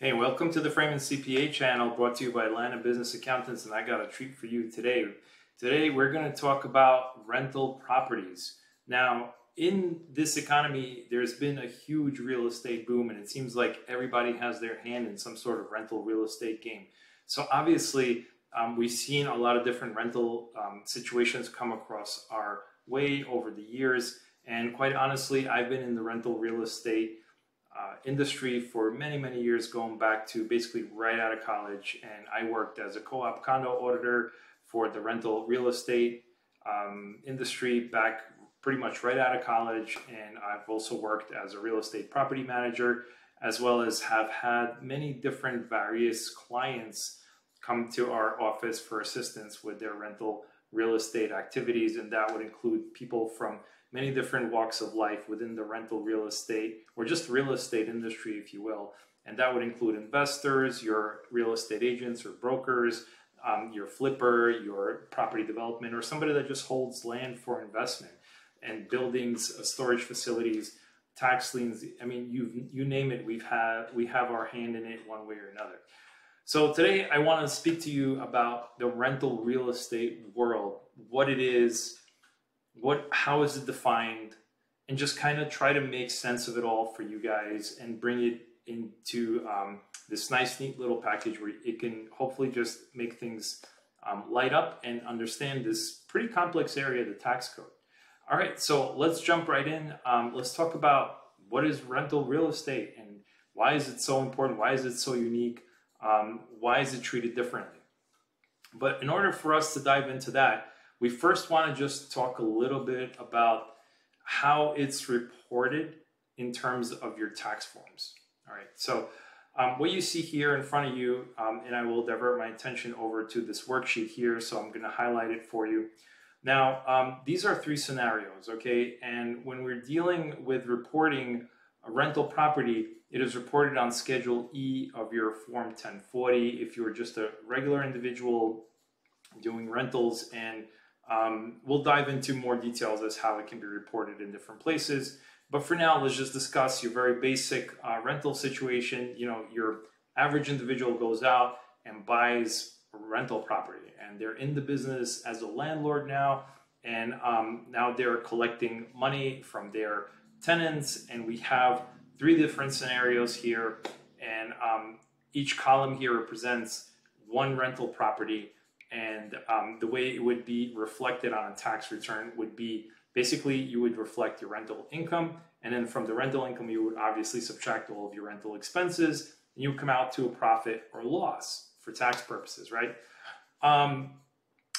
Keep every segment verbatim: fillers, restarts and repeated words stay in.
Hey, welcome to the Freyman C P A channel, brought to you by Atlanta Business Accountants, and I got a treat for you today. Today we're going to talk about rental properties. Now, in this economy, there's been a huge real estate boom, and it seems like everybody has their hand in some sort of rental real estate game. So obviously, um, we've seen a lot of different rental um, situations come across our way over the years, and quite honestly, I've been in the rental real estate Uh, industry for many, many years, going back to basically right out of college. And I worked as a co-op condo auditor for the rental real estate um, industry back pretty much right out of college. And I've also worked as a real estate property manager, as well as have had many different various clients come to our office for assistance with their rental real estate activities. And that would include people from many different walks of life within the rental real estate, or just real estate industry, if you will. And that would include investors, your real estate agents or brokers, um, your flipper, your property development, or somebody that just holds land for investment, and buildings, storage facilities, tax liens. I mean, you you name it, we've had, we have our hand in it one way or another. So today I want to speak to you about the rental real estate world, what it is, What, how is it defined, and just kind of try to make sense of it all for you guys and bring it into um, this nice, neat little package where it can hopefully just make things um, light up and understand this pretty complex area of the tax code. All right, so let's jump right in. Um, let's talk about what is rental real estate and why is it so important? Why is it so unique? Um, why is it treated differently? But in order for us to dive into that, we first want to just talk a little bit about how it's reported in terms of your tax forms. All right, so um, what you see here in front of you, um, and I will divert my attention over to this worksheet here, so I'm going to highlight it for you. Now, um, these are three scenarios, okay? And when we're dealing with reporting a rental property, it is reported on Schedule E of your Form ten forty. If you're just a regular individual doing rentals, and Um, we'll dive into more details as how it can be reported in different places. But for now, let's just discuss your very basic uh, rental situation. You know, your average individual goes out and buys a rental property, and they're in the business as a landlord now. And um, now they're collecting money from their tenants. And we have three different scenarios here. And um, each column here represents one rental property. And um, the way it would be reflected on a tax return would be, basically, you would reflect your rental income. And then from the rental income, you would obviously subtract all of your rental expenses, and you would come out to a profit or loss for tax purposes, right? Um,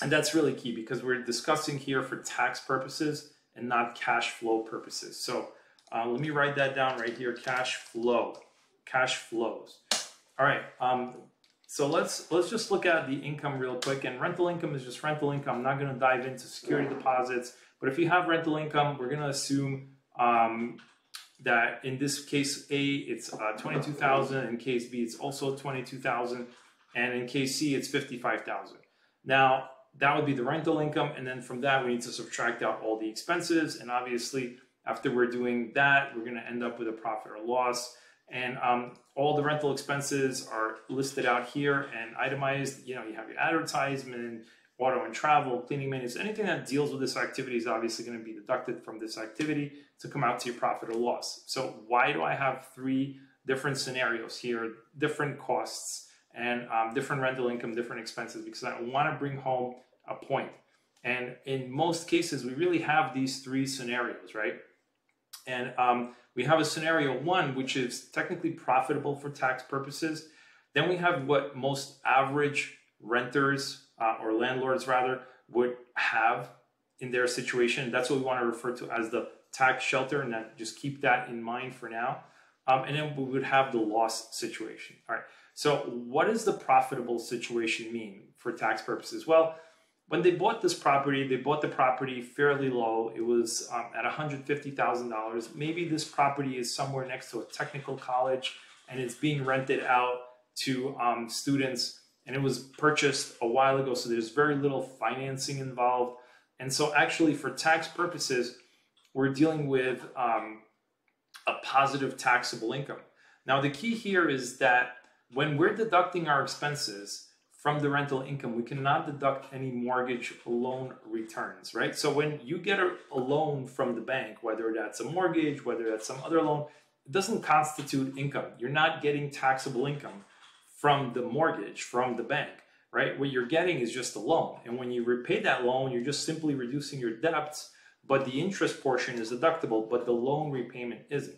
and that's really key, because we're discussing here for tax purposes and not cash flow purposes. So uh, let me write that down right here, cash flow, cash flows. All right. Um, So let's let's just look at the income real quick. And rental income is just rental income. I'm not going to dive into security deposits. But if you have rental income, we're going to assume um, that in this case A, it's uh, twenty-two thousand dollars. In case B, it's also twenty-two thousand dollars. And in case C, it's fifty-five thousand dollars. Now, that would be the rental income. And then from that, we need to subtract out all the expenses. And obviously, after we're doing that, we're going to end up with a profit or loss. And um, all the rental expenses are listed out here and itemized. You know, you have your advertisement, auto and travel, cleaning maintenance, anything that deals with this activity is obviously going to be deducted from this activity to come out to your profit or loss. So why do I have three different scenarios here, different costs and um, different rental income, different expenses? Because I want to bring home a point. And in most cases, we really have these three scenarios, right? And um, we have a scenario one, which is technically profitable for tax purposes. Then we have what most average renters uh, or landlords rather would have in their situation. That's what we want to refer to as the tax shelter, and that, just keep that in mind for now. Um, and then we would have the loss situation. All right. So what does the profitable situation mean for tax purposes? Well, when they bought this property, they bought the property fairly low. It was um, at one hundred fifty thousand dollars. Maybe this property is somewhere next to a technical college, and it's being rented out to um, students. And it was purchased a while ago, so there's very little financing involved. And so actually, for tax purposes, we're dealing with um, a positive taxable income. Now, the key here is that when we're deducting our expenses from the rental income, we cannot deduct any mortgage loan returns, right? So when you get a, a loan from the bank, whether that's a mortgage, whether that's some other loan, it doesn't constitute income. You're not getting taxable income from the mortgage, from the bank, right? What you're getting is just a loan. And when you repay that loan, you're just simply reducing your debts, but the interest portion is deductible, but the loan repayment isn't.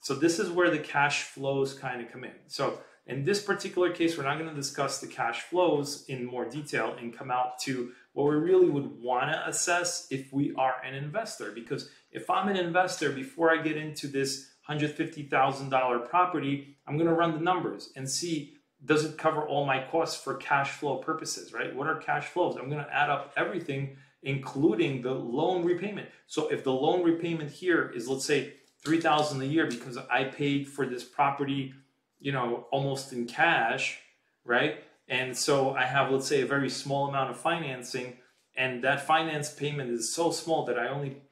So this is where the cash flows kind of come in. So in this particular case, we're not going to discuss the cash flows in more detail and come out to what we really would want to assess if we are an investor. Because if I'm an investor, before I get into this one hundred fifty thousand dollar property, I'm going to run the numbers and see, does it cover all my costs for cash flow purposes, right? What are cash flows? I'm going to add up everything, including the loan repayment. So if the loan repayment here is, let's say, three thousand dollars a year because I paid for this property, you know, almost in cash, right? And so I have, let's say, a very small amount of financing, and that finance payment is so small that I only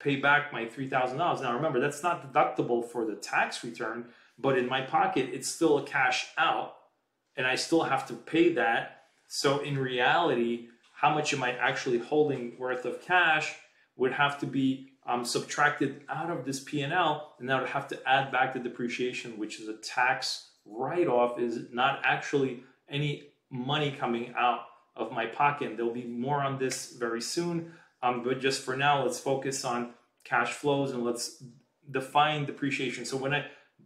pay back my three thousand dollars. Now remember, that's not deductible for the tax return, but in my pocket, it's still a cash out, and I still have to pay that. So in reality, how much am I actually holding worth of cash would have to be Um, subtracted out of this P and L, and now I have to add back the depreciation, which is a tax write-off, is not actually any money coming out of my pocket. And there'll be more on this very soon, um, but just for now, let's focus on cash flows and let's define depreciation. So when I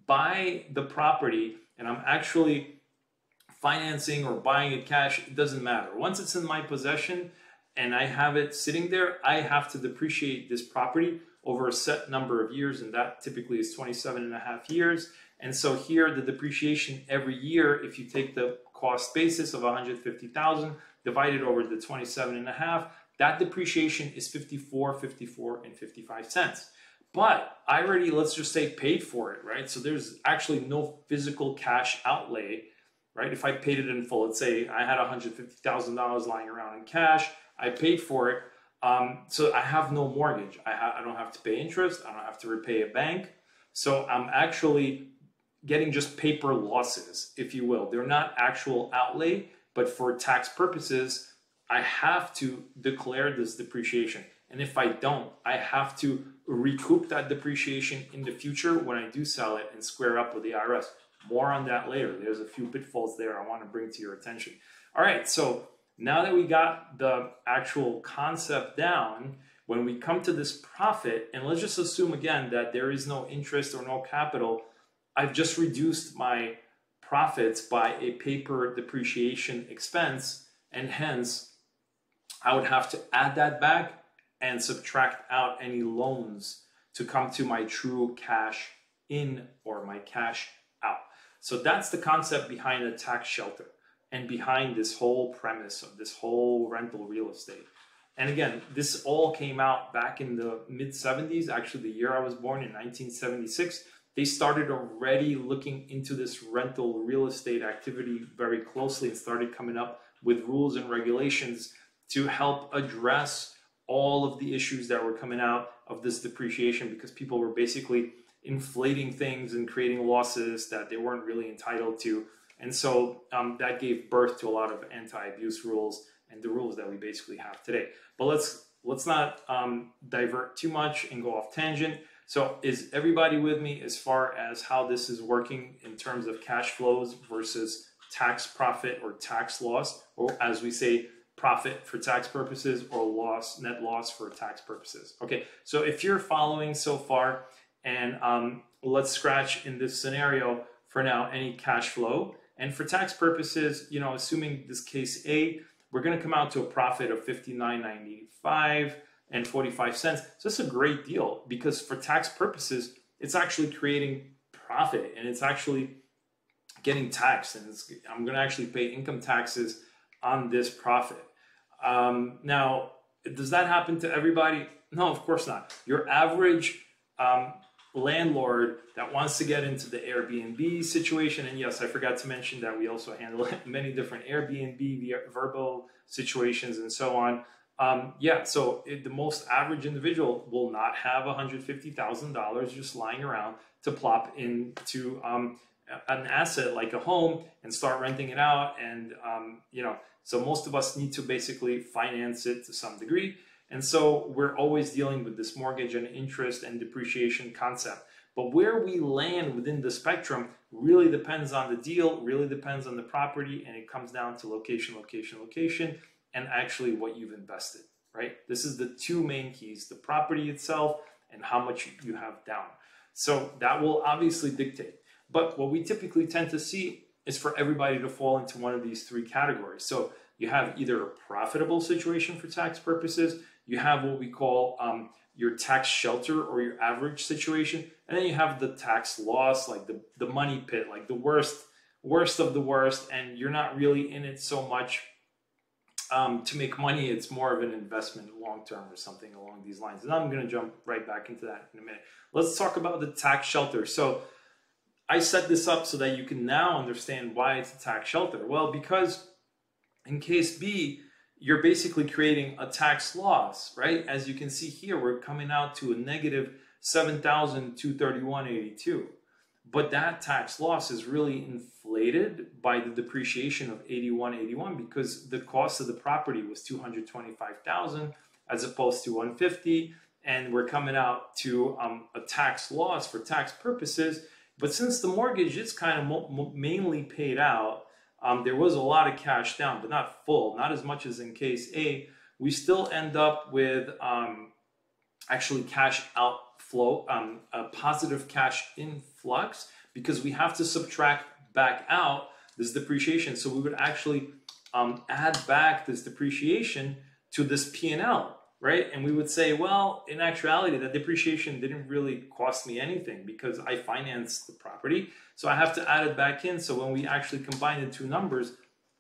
buy the property and I'm actually financing or buying it cash, it doesn't matter. Once it's in my possession, and I have it sitting there, I have to depreciate this property over a set number of years, and that typically is twenty-seven and a half years. And so here, the depreciation every year, if you take the cost basis of one hundred fifty thousand divided over the twenty-seven and a half, that depreciation is fifty-four, fifty-four, and fifty-five cents. But I already, let's just say, paid for it, right? So there's actually no physical cash outlay, right? If I paid it in full, let's say I had one hundred fifty thousand dollars lying around in cash, I paid for it, um, so I have no mortgage. I, ha I don't have to pay interest. I don't have to repay a bank. So I'm actually getting just paper losses, if you will. They're not actual outlay, but for tax purposes, I have to declare this depreciation. And if I don't, I have to recoup that depreciation in the future when I do sell it and square up with the I R S. More on that later. There's a few pitfalls there I want to bring to your attention. All right, so now that we got the actual concept down, when we come to this profit, and let's just assume again that there is no interest or no capital, I've just reduced my profits by a paper depreciation expense, and hence I would have to add that back and subtract out any loans to come to my true cash in or my cash out. So that's the concept behind a tax shelter, and behind this whole premise of this whole rental real estate. And again, this all came out back in the mid seventies, actually the year I was born in nineteen seventy-six. They started already looking into this rental real estate activity very closely and started coming up with rules and regulations to help address all of the issues that were coming out of this depreciation, because people were basically inflating things and creating losses that they weren't really entitled to. And so um, that gave birth to a lot of anti-abuse rules and the rules that we basically have today. But let's let's not um, divert too much and go off tangent. So is everybody with me as far as how this is working in terms of cash flows versus tax profit or tax loss, or as we say, profit for tax purposes or loss, net loss for tax purposes? Okay, so if you're following so far, and um, let's scratch in this scenario for now any cash flow. And for tax purposes, you know, assuming this case A, we're going to come out to a profit of fifty-nine ninety-five and forty-five cents. So it's a great deal, because for tax purposes, it's actually creating profit and it's actually getting taxed, and it's, I'm going to actually pay income taxes on this profit. Um, now, does that happen to everybody? No, of course not. Your average um, landlord that wants to get into the Airbnb situation, and yes, I forgot to mention that we also handle many different Airbnb Vrbo situations and so on. Um, yeah, so it, the most average individual will not have one hundred fifty thousand dollars just lying around to plop into um, an asset like a home and start renting it out. And, um, you know, so most of us need to basically finance it to some degree. And so we're always dealing with this mortgage and interest and depreciation concept. But where we land within the spectrum really depends on the deal, really depends on the property, and it comes down to location, location, location, and actually what you've invested, right? This is the two main keys, the property itself and how much you have down. So that will obviously dictate. But what we typically tend to see is for everybody to fall into one of these three categories. So you have either a profitable situation for tax purposes, you have what we call um, your tax shelter or your average situation, and then you have the tax loss, like the, the money pit, like the worst, worst of the worst, and you're not really in it so much um, to make money. It's more of an investment long-term or something along these lines. And I'm gonna jump right back into that in a minute. Let's talk about the tax shelter. So I set this up so that you can now understand why it's a tax shelter. Well, because in case B, you're basically creating a tax loss, right? As you can see here, we're coming out to a negative seven thousand two hundred thirty-one dollars and eighty-two cents. But that tax loss is really inflated by the depreciation of eighty-one dollars and eighty-one cents because the cost of the property was two hundred twenty-five thousand dollars as opposed to one hundred fifty thousand dollars. And we're coming out to um, a tax loss for tax purposes. But since the mortgage is kind of mainly paid out, um, there was a lot of cash down, but not full, not as much as in case A, we still end up with um, actually cash outflow, um, a positive cash influx, because we have to subtract back out this depreciation. So we would actually um, add back this depreciation to this P and L. Right? And we would say, well, in actuality, that depreciation didn't really cost me anything because I financed the property. So I have to add it back in. So when we actually combine the two numbers,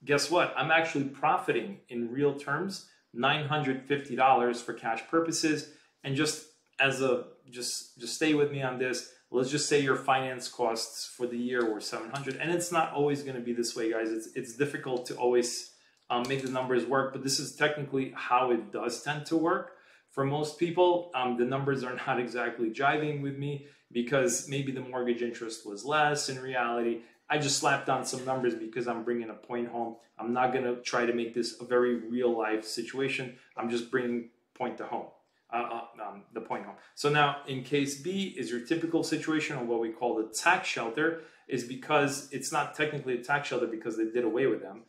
guess what? I'm actually profiting in real terms, nine hundred fifty dollars for cash purposes. And just as a, just, just stay with me on this. Let's just say your finance costs for the year were seven hundred. And it's not always going to be this way, guys. It's, it's difficult to always Um, make the numbers work, but this is technically how it does tend to work for most people. Um, the numbers are not exactly jiving with me because maybe the mortgage interest was less in reality. I just slapped on some numbers because I'm bringing a point home. I'm not going to try to make this a very real life situation. I'm just bringing point to home, uh, um, the point home. So now in case B is your typical situation, or what we call the tax shelter, is because it's not technically a tax shelter because they did away with them.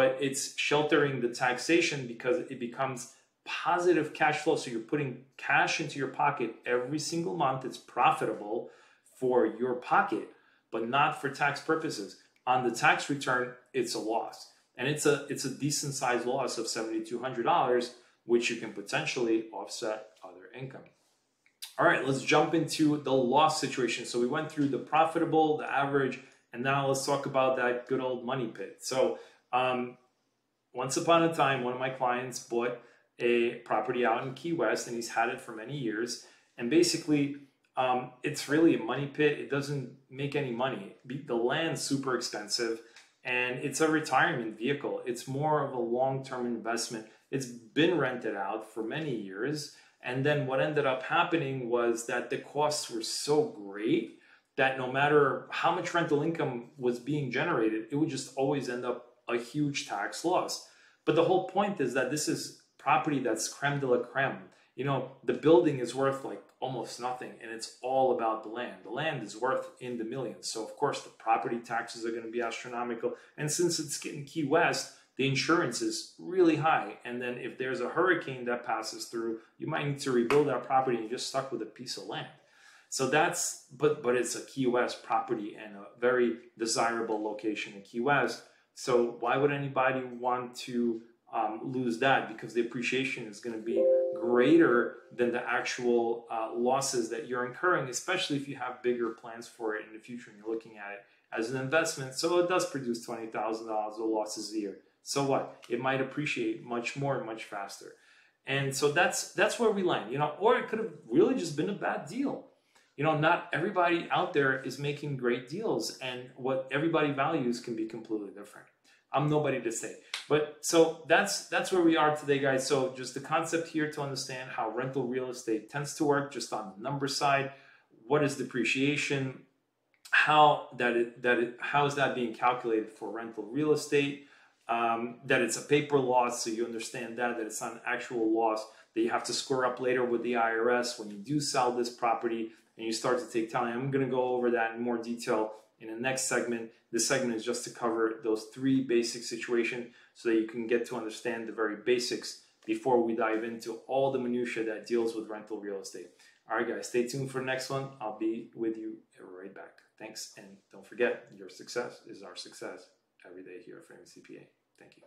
But it's sheltering the taxation because it becomes positive cash flow. So you're putting cash into your pocket every single month. It's profitable for your pocket, but not for tax purposes. On the tax return, it's a loss. And it's a, it's a decent sized loss of seven thousand two hundred dollars, which you can potentially offset other income. All right, let's jump into the loss situation. So we went through the profitable, the average, and now let's talk about that good old money pit. So Um, once upon a time, one of my clients bought a property out in Key West, and he's had it for many years. And basically, um, it's really a money pit. It doesn't make any money. The land's super expensive, and it's a retirement vehicle. It's more of a long-term investment. It's been rented out for many years. And then what ended up happening was that the costs were so great that no matter how much rental income was being generated, it would just always end up a huge tax loss. But the whole point is that this is property that's creme de la creme. You know, the building is worth like almost nothing, and it's all about the land. The land is worth in the millions. So of course the property taxes are going to be astronomical. And since it's in Key West, the insurance is really high. And then if there's a hurricane that passes through, you might need to rebuild that property, and you're just stuck with a piece of land. So that's, but, but it's a Key West property and a very desirable location in Key West. So why would anybody want to um, lose that? Because the appreciation is going to be greater than the actual uh, losses that you're incurring, especially if you have bigger plans for it in the future and you're looking at it as an investment. So it does produce twenty thousand dollars of losses a year. So what? It might appreciate much more and much faster. And so that's, that's where we land, you know, or it could have really just been a bad deal. You know, not everybody out there is making great deals, and what everybody values can be completely different. I'm nobody to say. But so that's that's where we are today, guys. So just the concept here to understand how rental real estate tends to work, just on the number side. What is depreciation? how that it, that it, how is that being calculated for rental real estate, um, that it's a paper loss, so you understand that, that it's not an actual loss, that you have to square up later with the I R S when you do sell this property and you start to take tally. I'm going to go over that in more detail in the next segment. This segment is just to cover those three basic situations so that you can get to understand the very basics before we dive into all the minutiae that deals with rental real estate. All right, guys, stay tuned for the next one. I'll be with you right back. Thanks, and don't forget, your success is our success every day here at Freyman C P A. Thank you.